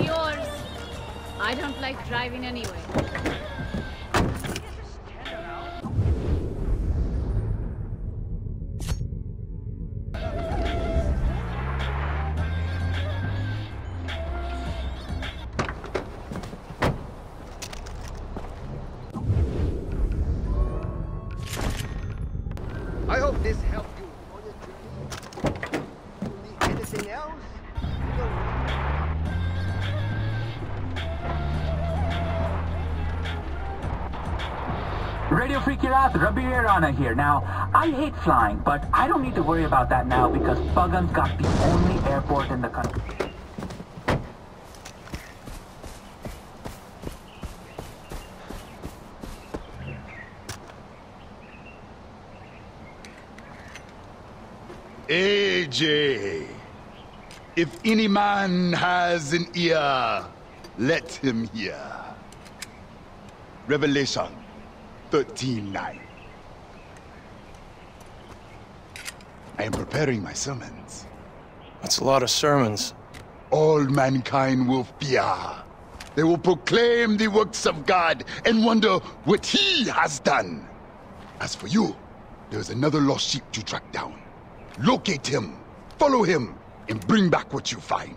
All yours. I don't like driving anyway. Radio Free Kyrat, Rabi Rana here. Now, I hate flying, but I don't need to worry about that now because Pagan's got the only airport in the country. AJ, if any man has an ear, let him hear. Revelation 13:9. I am preparing my sermons. That's a lot of sermons. All mankind will fear. They will proclaim the works of God and wonder what he has done. As for you, there is another lost sheep to track down. Locate him, follow him, and bring back what you find.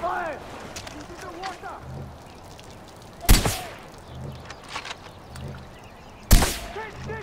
fire! This is the water! Take!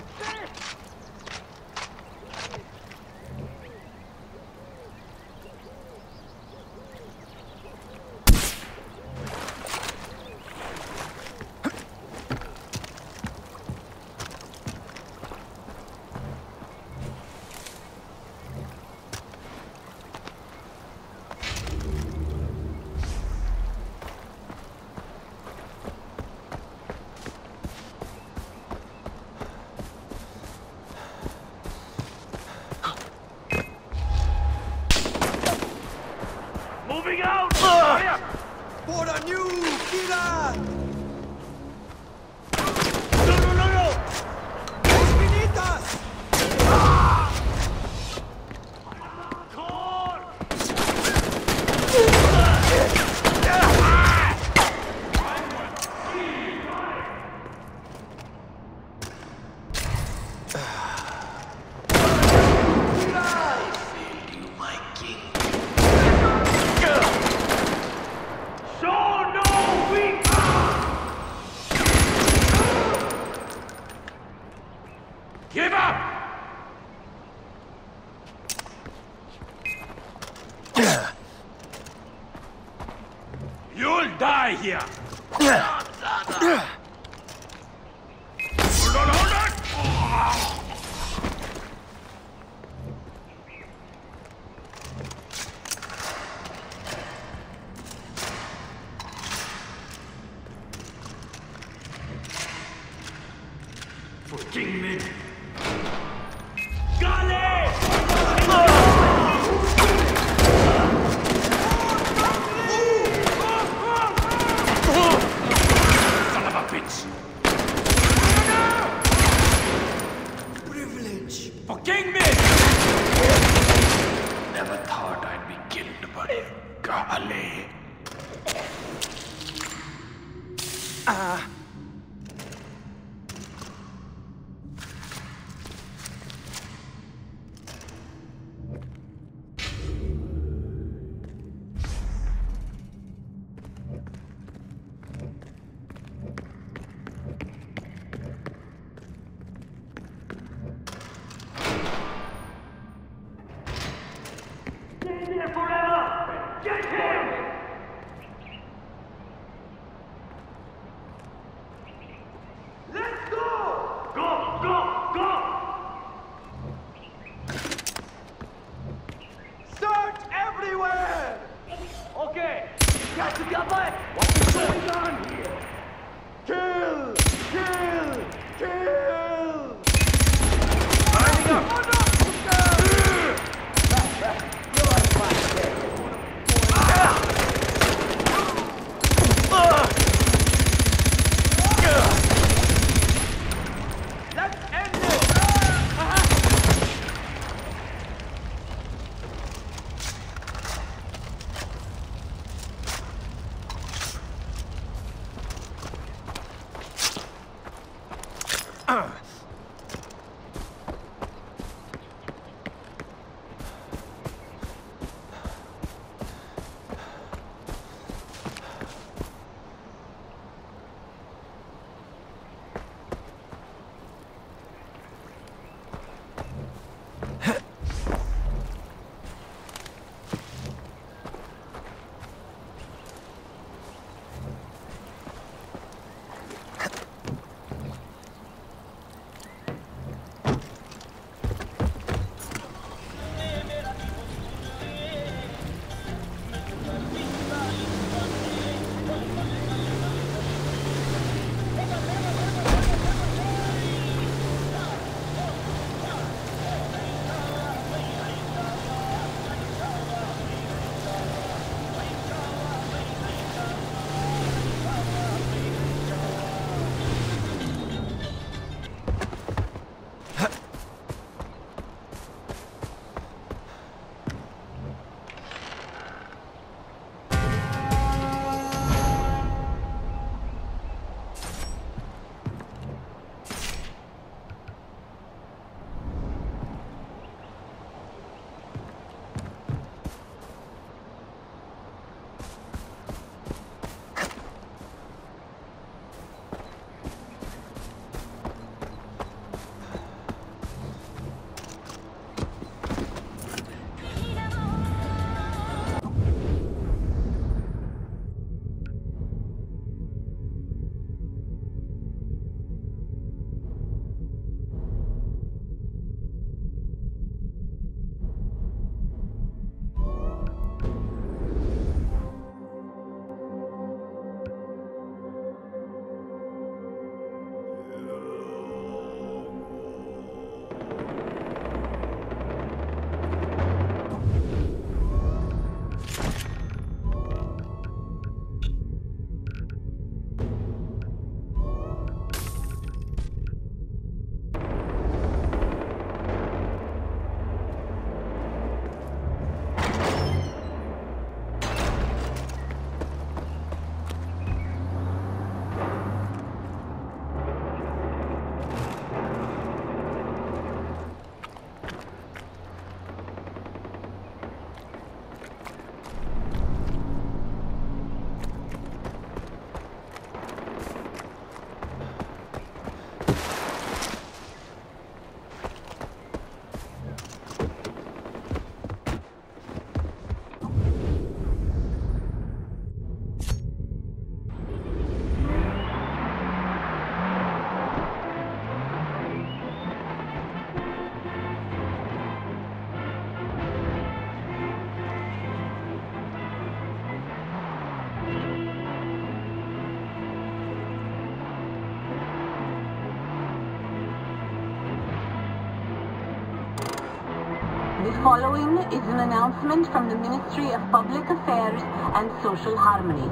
Following is an announcement from the Ministry of Public Affairs and Social Harmony.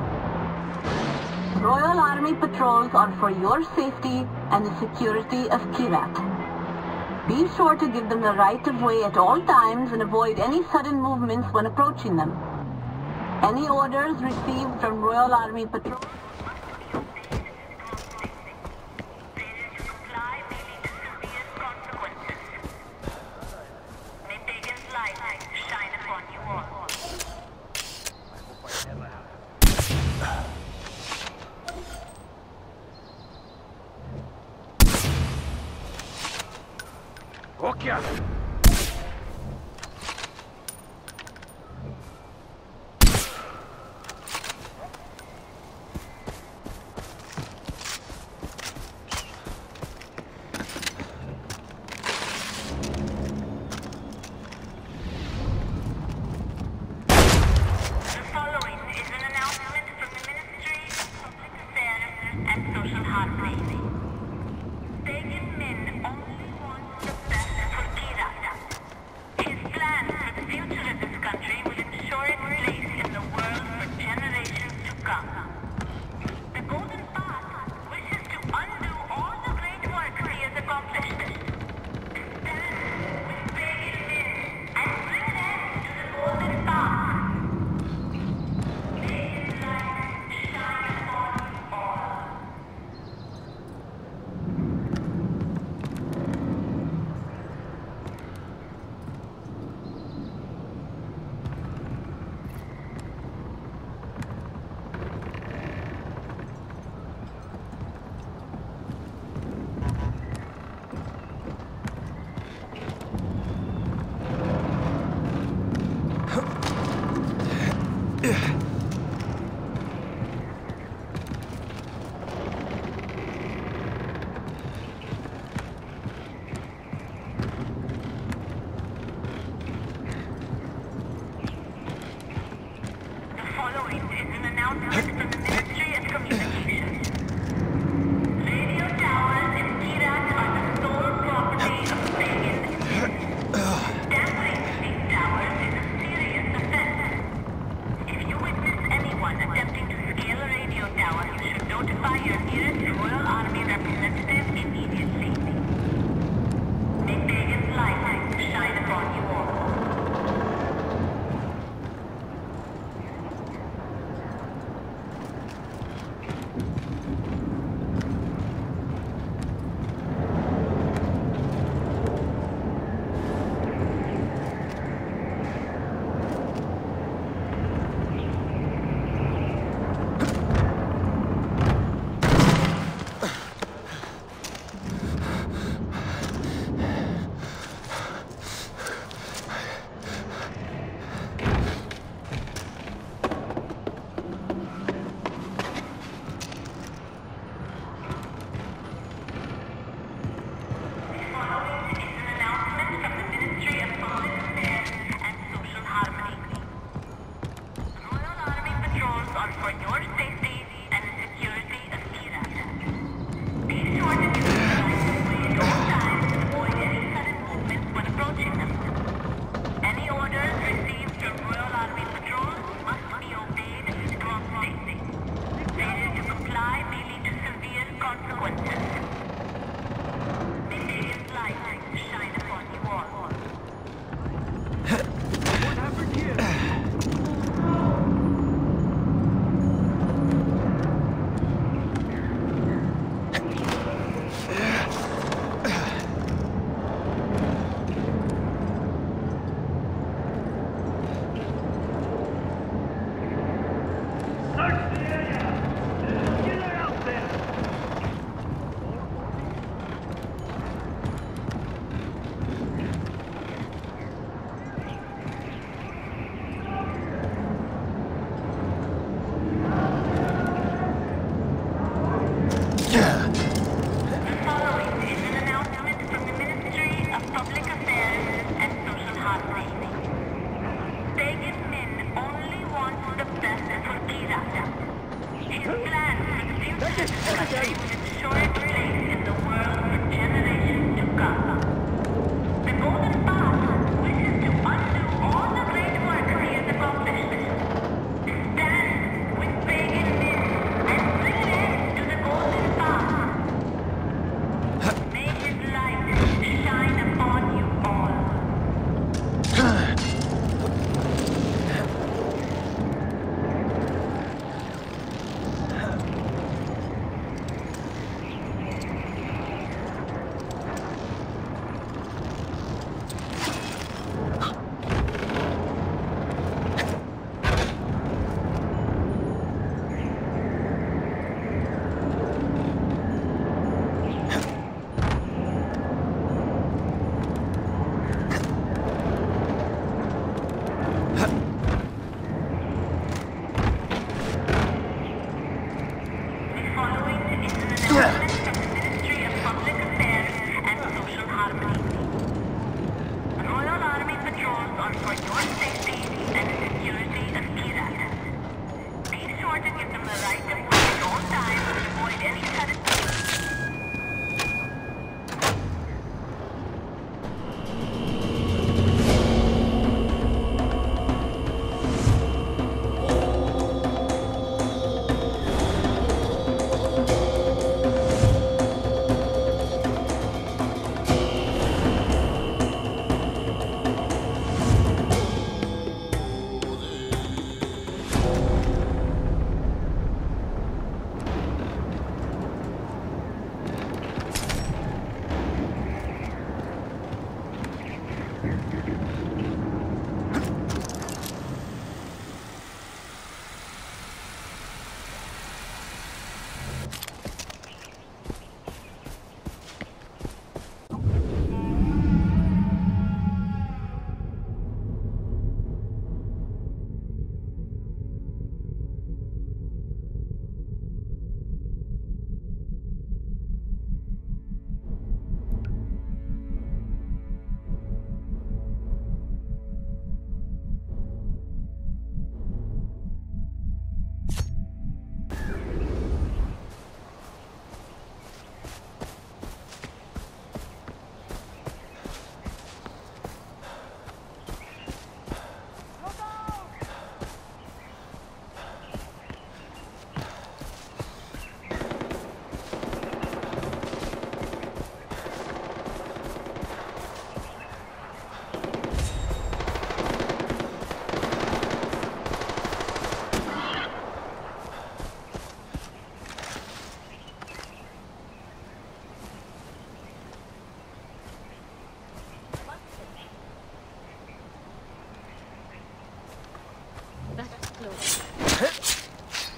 Royal Army patrols are for your safety and the security of Kirat. Be sure to give them the right of way at all times and avoid any sudden movements when approaching them. Any orders received from Royal Army patrols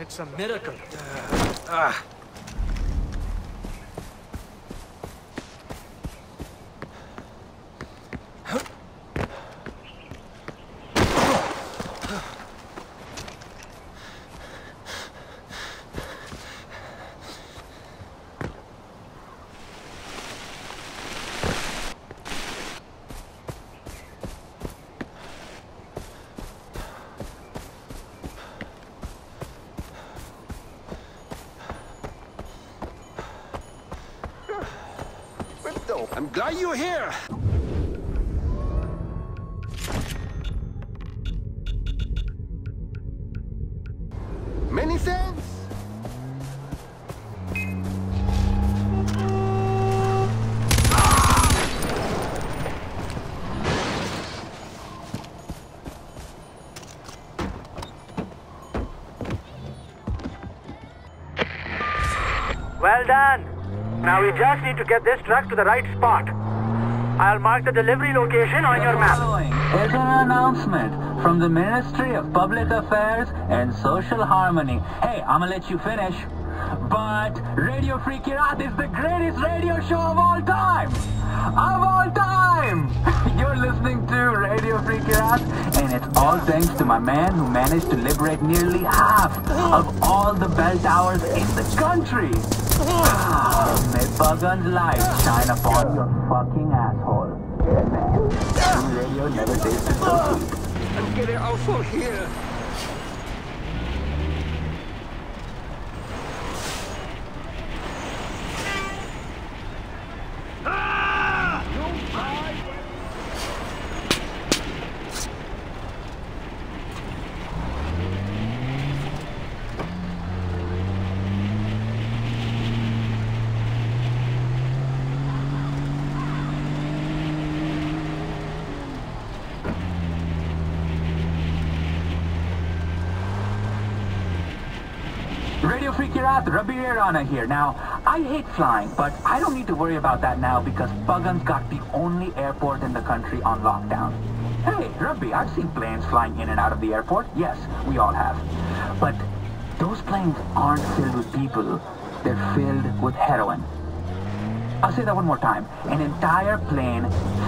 It's a miracle. I'm glad you're here! Many thanks! Well done! Now we just need to get this truck to the right spot. I'll mark the delivery location on your map. Here's an announcement from the Ministry of Public Affairs and Social Harmony. Hey, I'ma let you finish. But Radio Free Kyrat is the greatest radio show of all time! Of all time! You're listening to Radio Free Kyrat, and it's all thanks to my man who managed to liberate nearly half of all the bell towers in the country. May Bugger's light shine upon your fucking asshole. Yeah, man. Radio never tasted so sweet. I'm getting awful here. Radio Free Kyrat, Rabi Rana here. Now, I hate flying, but I don't need to worry about that now because Pagan's got the only airport in the country on lockdown. Hey, Rabi, I've seen planes flying in and out of the airport. Yes, we all have. But those planes aren't filled with people. They're filled with heroin. I'll say that one more time. An entire plane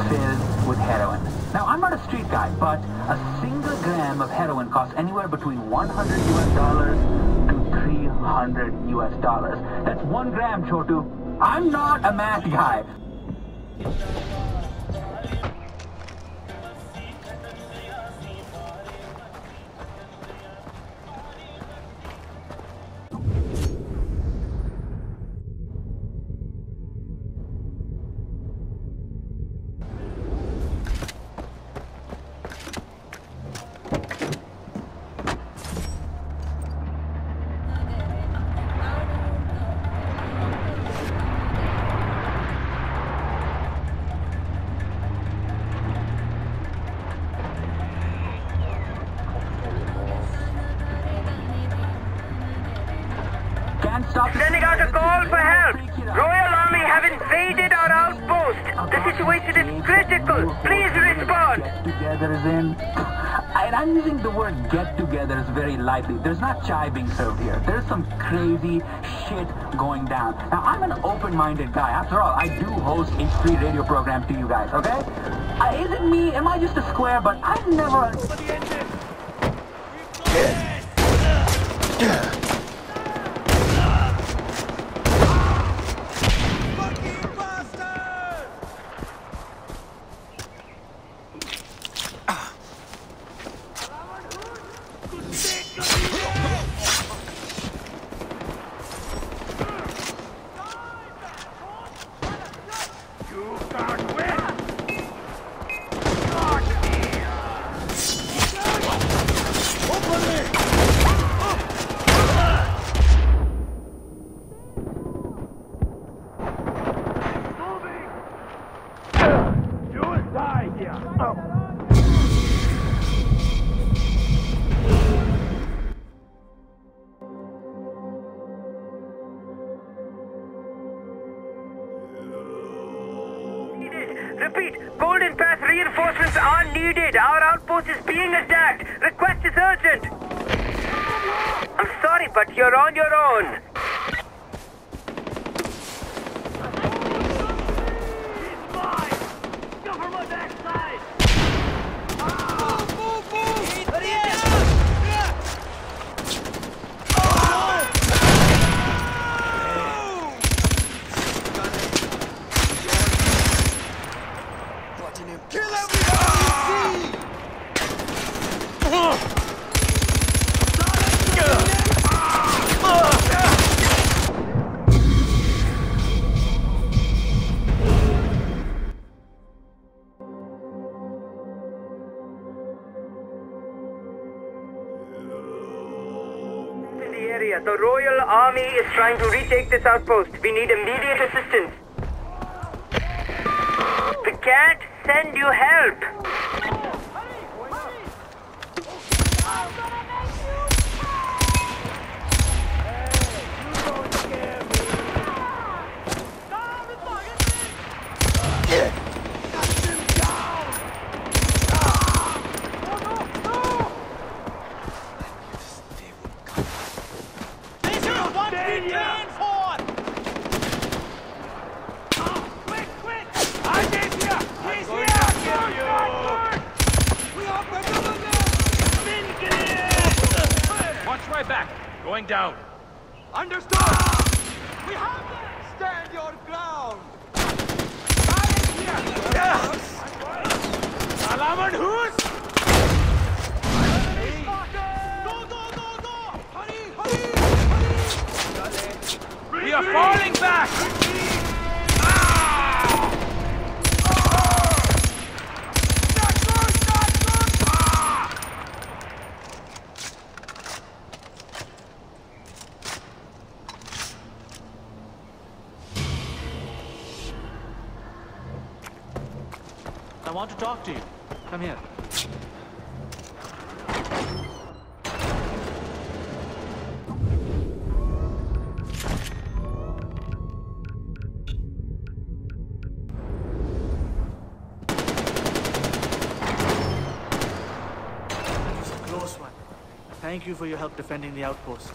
filled with heroin. Now, I'm not a street guy, but a single gram of heroin costs anywhere between $100 $100. That's 1 gram, Chotu. I'm not a math guy. Sending out a call for help. Royal Army have invaded our outpost. The situation is critical. Please respond. Get-together is in. And I'm using the word get-togethers very lightly. There's not chai being served here. There's some crazy shit going down. Now, I'm an open-minded guy. After all, I do host a free radio program to you guys, okay? Is it me? Am I just a square? But I've never... Repeat, Golden Path reinforcements are needed. Our outpost is being attacked. Request is urgent. I'm sorry. sorry, but you're on your own. The Royal Army is trying to retake this outpost. We need immediate assistance. We can't send you help. Going down. Understood! We have them! Stand your ground! Salaman Hus! Go, go, go, go! Hurry, hurry, hurry! We are falling back! I want to talk to you. Come here. That was a close one. Thank you for your help defending the outpost.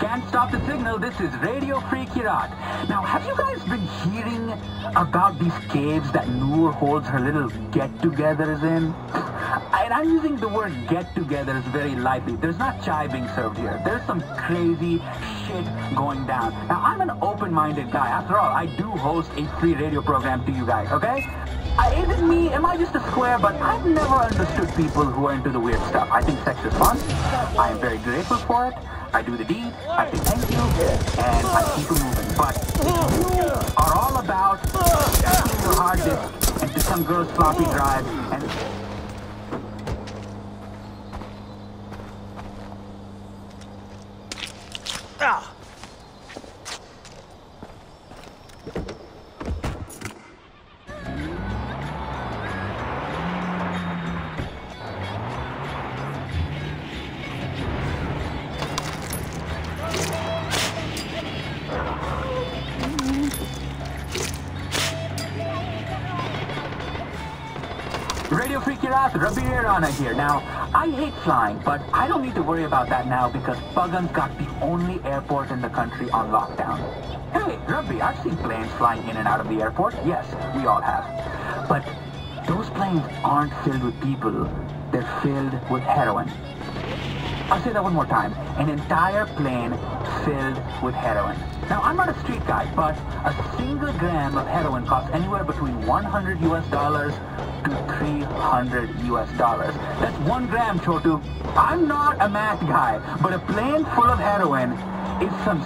Can't stop the signal, this is Radio Free Kyrat. Now, have you guys been hearing about these caves that Noor holds her little get-togethers in? And I'm using the word get-togethers very lightly. There's not chai being served here. There's some crazy shit going down. Now, I'm an open-minded guy. After all, I do host a free radio program to you guys, okay? Is it me? Am I just a square? But I've never understood people who are into the weird stuff. I think sex is fun. I am very grateful for it. I do the deed, I say thank you, and I keep it moving. But you are all about taking your hard disk and to some girl's floppy drive and... Radio Free Kyrat, Rabi Rana here. Now, I hate flying, but I don't need to worry about that now because Pagan's got the only airport in the country on lockdown. Hey, Rabi, I've seen planes flying in and out of the airport. Yes, we all have. But those planes aren't filled with people. They're filled with heroin. I'll say that one more time. An entire plane filled with heroin. Now, I'm not a street guy, but a single gram of heroin costs anywhere between $100 to $300. That's 1 gram, Chotu. I'm not a math guy, but a plane full of heroin is some...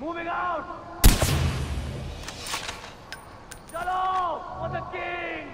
Moving out! Shalom for the king!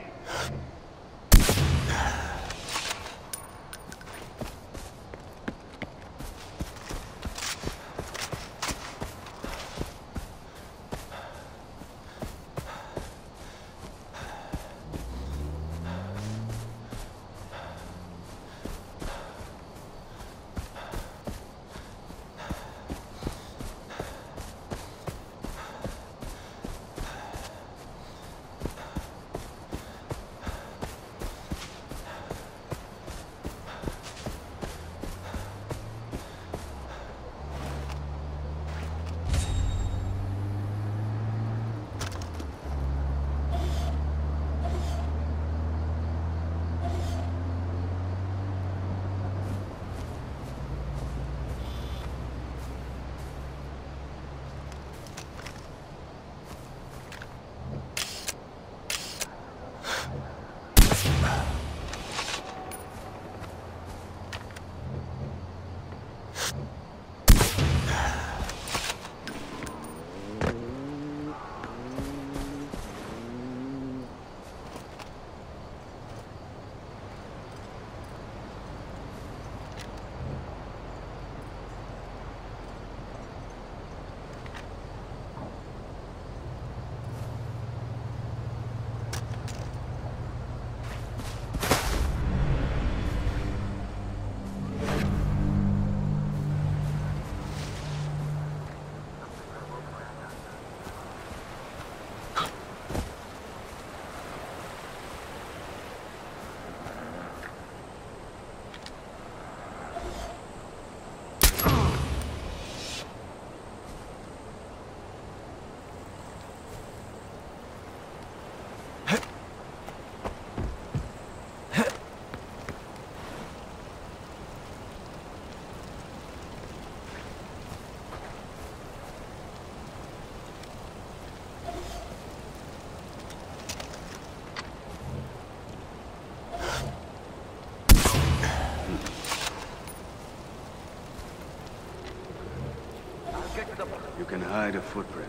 You can hide a footprint,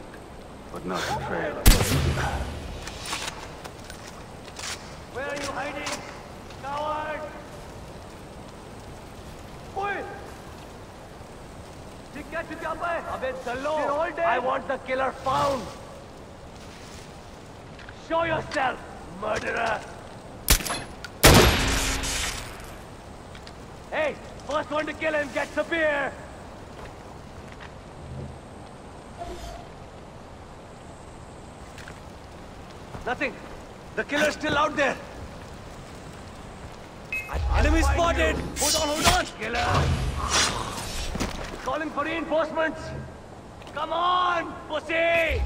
but not a trail. Where are you hiding? Coward! Oi! I want the killer found! Show yourself, murderer! Hey! First one to kill him gets the beer! Nothing. The killer's still out there. Enemy spotted. You. Hold on. Killer. Calling for reinforcements. Come on, pussy.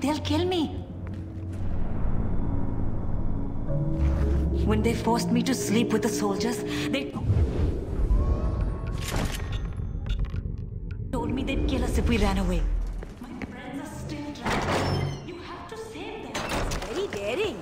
They'll kill me. When they forced me to sleep with the soldiers, they told me they'd kill us if we ran away. My friends are still alive. You have to save them. It's very daring.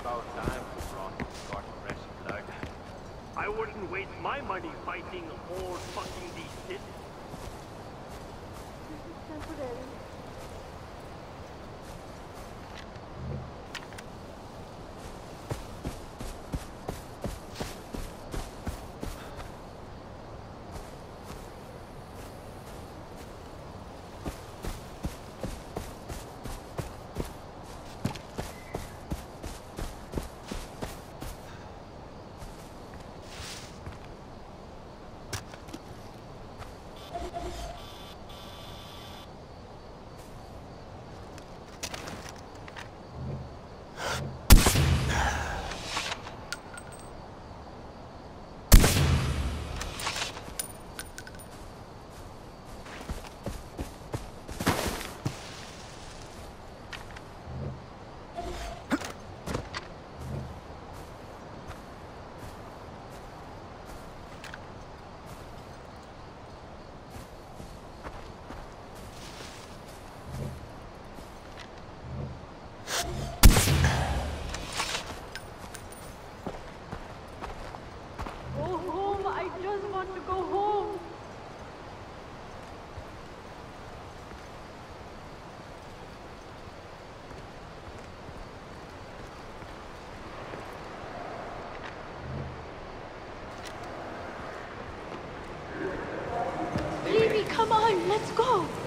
about time to rot and start fresh blood. I wouldn't waste my money fighting all fucking these kids. This is temporary. Come on, let's go!